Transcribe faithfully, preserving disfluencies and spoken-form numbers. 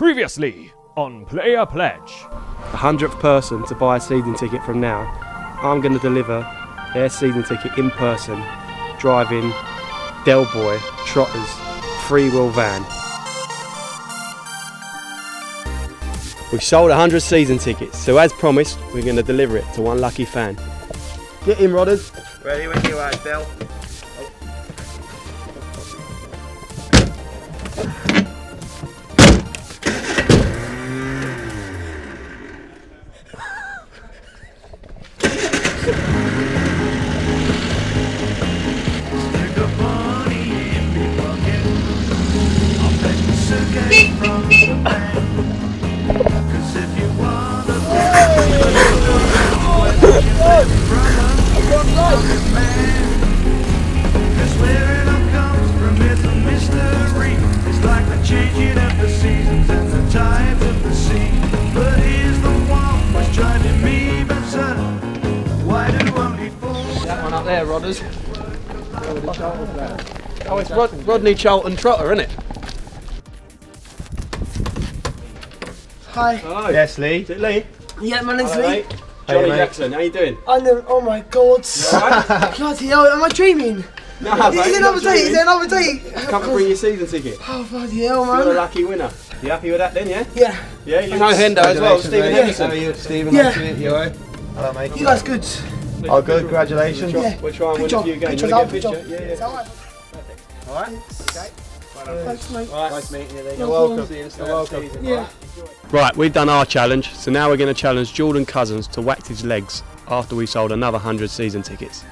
Previously on Player Pledge. The hundredth person to buy a season ticket from now, I'm going to deliver their season ticket in person, driving Del Boy Trotters three-wheel van. We've sold one hundred season tickets, so as promised, we're going to deliver it to one lucky fan. Get in, Rodders. Ready when you are, Del. There, Rodders. Oh, it's Rod Rodney Charlton Trotter, isn't it? Hi. Hello. Yes, Lee. Is it Lee? Yeah, my name's Lee. Johnnie Jackson, how you doing? I know. Oh my God. Bloody hell, am I dreaming? No, mate. Is it another date? Is it another date? Come and bring your season ticket. Oh bloody hell, man. You're a lucky winner. You happy with that then, yeah? Yeah. Yeah, you know Hendo as well, Stephen Henderson. How are you, Stephen? Yeah. Hello, mate. You guys good? Oh, good, congratulations. We'll try, we'll try and win a few games. Good job, good job. Yeah, yeah. Perfect. All right? Okay. Thanks, mate. Nice meeting you. You're welcome. You're welcome. Yeah. Right, we've done our challenge, so now we're going to challenge Jordan Cousins to wax his legs after we sold another one hundred season tickets.